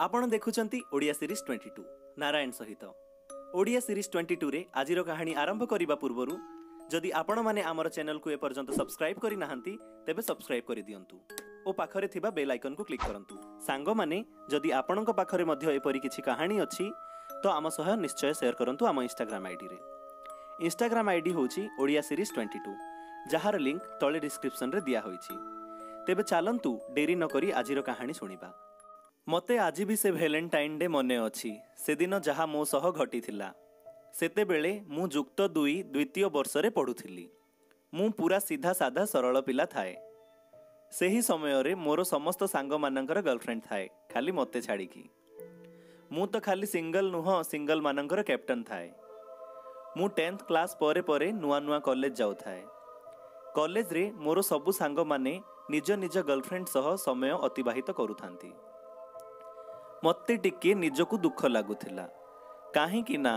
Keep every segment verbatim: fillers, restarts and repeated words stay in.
आपण देखुचंती ओडिया सीरीज बाईस नारायण सहित। ओडिया सीरीज बाईस रे आजिरो कहानी आरंभ करिबा पूर्वरु जदि आपण माने आमर चैनल को ए पर्यंत सब्सक्राइब करि नाहंती तेबे सब्सक्राइब करि दियंतु ओ पाखरे थिबा बेल आइकन को क्लिक करंतु। सांगो माने जदि आपणक पाखरे मध्य एपरि किछि कहानी अछि तो आम सह निश्चय शेयर करंतु आम इंस्टाग्राम आईडी रे। इंस्टाग्राम आईडी होछि ओडिया सीरीज बाईस जहार लिंक तळे डिस्क्रिप्शन रे दिया होइछि। तेबे चालंतु डेरी न करी आजिरो कहानी सुनिबा। मते आज भी से भैलेंटाइन डे मने अच्छी से दिन जहाँ मो सह घटी थिला। सेते बेले मु जुक्त दुई द्वितीय वर्षरे पढ़ुथिली। मु पूरा सीधा साधा सरल पिला थाए। सेही समय रे मोर समस्त सांग मानकर गर्लफ्रेंड थाए खाली मते छाड़िकी। मु तो खाली सिंगल नुह सिंगल मानकर कैप्टन थाए। मु टेन्थ क्लास परे परे नुआ नुआ कॉलेज जाउ थाए। कॉलेज रे मोर सबु सांग माने निज निज गर्लफ्रेंड सह समय अतिबाहित करूथांती। मत्ते टिके निजकु दुख लागुथिला काहेकि ना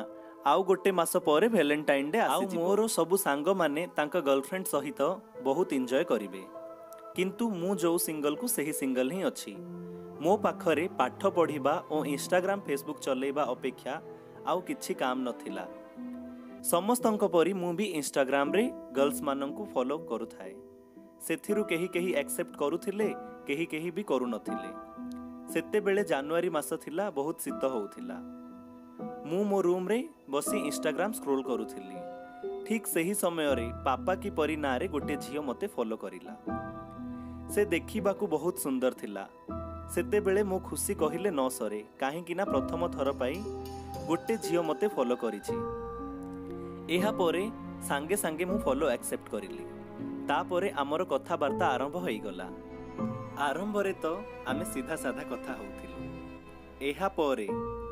आउ गोटे मास परे भैलेंटाइन डे आउ मोर सबु सांग माने तांका गर्लफ्रेंड सहित बहुत एंजॉय करिवे। किंतु मु जो सिंगल को सही सिंगल ही अछि। मो पाखरे पाठ पढ़िबा ओ इंस्टाग्राम फेसबुक चलेबा अपेक्षा आउ किछि काम नथिला। समस्तंक परी मु भी इंस्टाग्राम रे गर्ल्स माननकु फॉलो करूथाए। सेथिरु केही केही एक्सेप्ट करूथिले केही केही भी करू नथिले। सेते बेले जनवरी मास थिला बहुत शीत होउथिला। मु मो रूम रे बसी इंस्टाग्राम स्क्रोल करूथिली। ठीक सही समय रे पापा की परी ना रे गोटे झियो मते फॉलो करिला। से देखिबा को बहुत सुंदर थिला। सेते बेले मो खुशी कहिले न सरे काहे कि ना प्रथम थर पाई गोटे झियो मते फॉलो करिछि। एहा परे संगे संगे मु फॉलो एक्सेप्ट करिली। तापरे हमर कथा वार्ता आरंभ होई गला। आरंभ रे तो आमे सीधा साधा कथा होउथिलु। एहा परे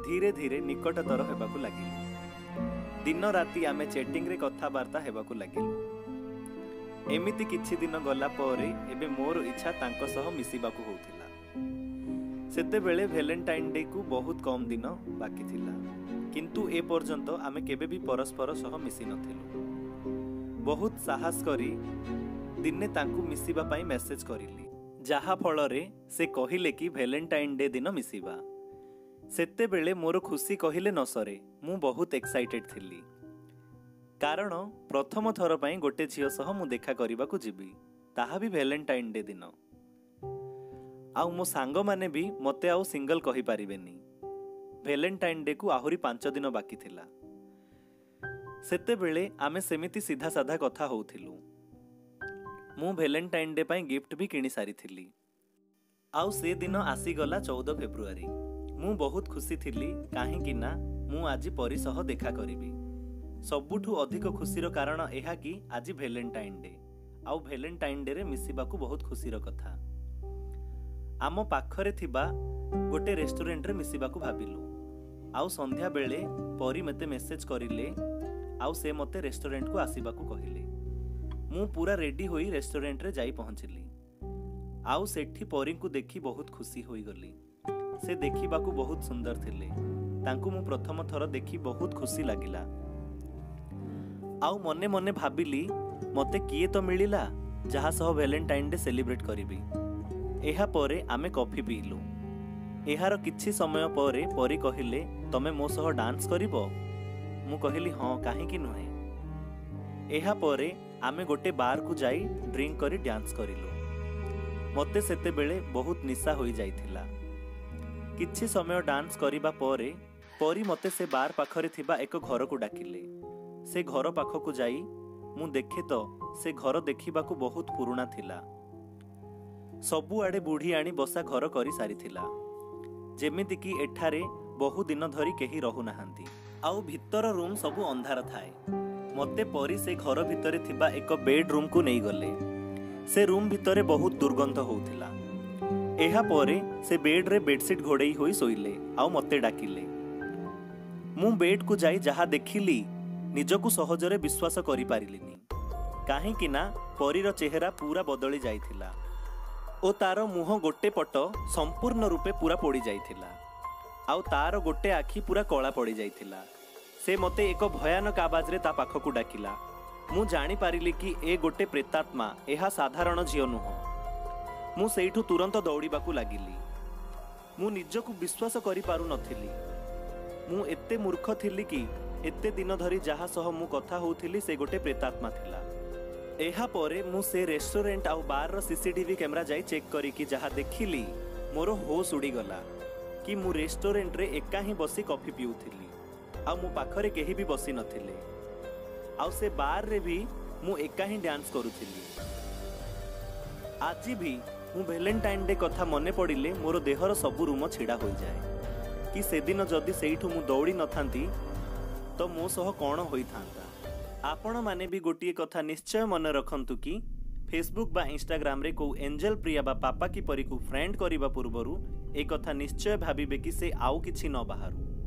धीरे धीरे निकटतर हेबाकु लागिलु। दिन राति आमे चैटिंग रे कथा वार्ता हेबाकु लागिलु। एमिति किछि दिन गला परे एबे मोर इच्छा तांको सह मिसिबाकु होउथिला। सेते बेले भैलेंटाइन डे को बहुत कम दिन बाकी थिला। किंतु ए पर्यंत आमे केबे भी परस्पर सह मिसि नथिलु। बहुत साहस करी दिने तांको मिसिबा पाई मेसेज करिली। जहा फलरे से कहिले कि भैलेंटाइन डे दिन मिसिबा। सेते बेले मोर खुशी कहिले न सरे। मु बहुत एक्साइटेड थिली कारण प्रथम थर पाई गोटे झियो सह मु देखा करिबा को जिबी ताहा भी भैलेंटाइन डे दिन। आउ मो सांग माने भी मते आउ सिंगल कहि पारिबेनी। भैलेंटाइन डे को आहुरी पांच दिन बाकी थिला। सेते बेले आमे सेमिति सीधा साधा कथा होउथिलु। मु भैलेंटाइन डे पाई गिफ्ट भी किनी सारी थिली। आउ से दिन आसी गला चौदह फेब्रुआरी। मु बहुत खुशी थिली काहे कि ना मु आजि परी सह देखा करिबी। सबुठू अधिक खुशी रो कारण एहा कि आजि भैलेंटाइन डे आउ भैलेंटाइन डे रे मिसिबा को बहुत खुशी रो कथा। आमो पाखरे थिबा गोटे रेस्टोरेंट रे मिसिबा को भाबिलु। आउ संध्या बेले परी मते मेसेज करिले आउ से मते रेस्टोरेंट को आसीबा को कहिले। मु पूरा रेडी होई रेस्टोरेंट रे जाई पहुँचली। आउ सेठी परी को देखी बहुत खुशी होई गली। से देखिबा को बहुत सुंदर थिले। तांकु मु प्रथम थर देखी बहुत खुशी लागिला। आउ मने मने भाबिली मते किए तो मिलिला जहा सह भैलेंटाइन डे सेलिब्रेट करिबी। एहा परे आमे कॉफी पीलु। एहार किछि समय परे परी कहिले तमे मो सह डांस करिबो। मु कहली हां काहे कि नुहे। एहा परे आमे गोटे बार को जाई ड्रिंक करी डांस करिलो। मते सेते बेले बहुत निशा होई जाइथिला। किछि समय डांस करिबा परे परी मते से बार पाखरे थिबा एक घर को डाकिले। से घर पाख को जाई मु देखे तो से घर देखिबा को बहुत पुराना थिला। सबु आड़े बुढ़ी आनी बसा घर करी सारी थिला। जेमिति कि एठारे बहु दिन धरी केही रहु नाहंती। आउ भितर रूम सबु अंधार थाए। मते परी से घर भितरे थिबा एक बेड रूम को नहीं गले। से रूम भितरे बहुत दुर्गंध होउथिला। एहा परे से बेड रे बेडसीट घोड़ई होई सोइले आउ मते डाकिले। मु बेड को जाई जहा देखिली निजकु सहजरे विश्वास करि पारिलिनी काहे कि ना परीर चेहरा पूरा बदली जाइथिला ओ तारो मुह गोटे पट संपूर्ण रूपे पूरा पोड़ी जाइथिला। आउ तारो गोटे आखी पूरा कला पड़ी जाइथिला। से मते एक भयानक आवाज रे ता पाख को डाकिला। मु जानी पारिली कि ए गोटे प्रेतात्मा एहा साधारण झियो नुह। मु सेठू तुरंत दौड़िबाकू लागिली। ମୁଁ ନିଜକୁ ବିଶ୍ୱାସ କରିପାରୁ ନଥିଲି। ମୁଁ ଏତେ ମୂର୍ଖ ଥିଲି କି ଏତେ ଦିନ ଧରି ଯାହା ସହ ମୁଁ କଥା ହେଉଥିଲି ସେ ଗୋଟେ ପ୍ରେତାତ୍ମା ଥିଲା। ଏହା ପରେ ମୁଁ ସେ ରେଷ୍ଟୁରାଣ୍ଟ ଆଉ ବାର୍ର ସିସିଟିଭି କ୍ୟାମେରା ଯାଇ ଚେକ୍ କରିକି ଯାହା ଦେଖିଲି ମୋର ହୋସ୍ ଉଡ଼ିଗଲା କି ମୁଁ ରେଷ୍ଟୁରାଣ୍ଟରେ ଏକା ହିଁ ବସି କଫି ପିଉଥିଲି ଆଉ ମୋ ପାଖରେ କେହି ବି ବସି ନଥିଲେ ଆଉ ସେ ବାର୍ରେ ବି ମୁଁ ଏକା ହିଁ ଡ୍ୟାନ୍ସ କରୁଥିଲି। ଆଜି ବି ମୁଁ ଭାଲେଣ୍ଟାଇନ୍ ଡେ କଥା ମନେ ପଡ଼ିଲେ ମୋର ଦେହର ସବୁ ରୁମ ଛିଡ଼ା ହୋଇଯାଏ କି ସେଦିନ ଯଦି ସେଇଠୁ ମୁଁ ଦୌଡ଼ି ନଥାନ୍ତି ତ ମୋ ସହ କ'ଣ ହୋଇଥାନ୍ତା। ଆପଣମାନେ ବି ଗୋଟିଏ କଥା ନିଶ୍ଚୟ ମନେ ରଖନ୍ତୁ କି ଫେସବୁକ୍ ବା ଇନଷ୍ଟାଗ୍ରାମରେ କେଉଁ ଏଞ୍ଜେଲ ପ୍ରିୟା ବା ପାପା କିପରିକୁ ଫ୍ରେଣ୍ଡ କରିବା ପୂର୍ବରୁ ଏ କଥା ନିଶ୍ଚୟ ଭାବିବେ କି ସେ ଆଉ କିଛି ନ ବାହାରୁ।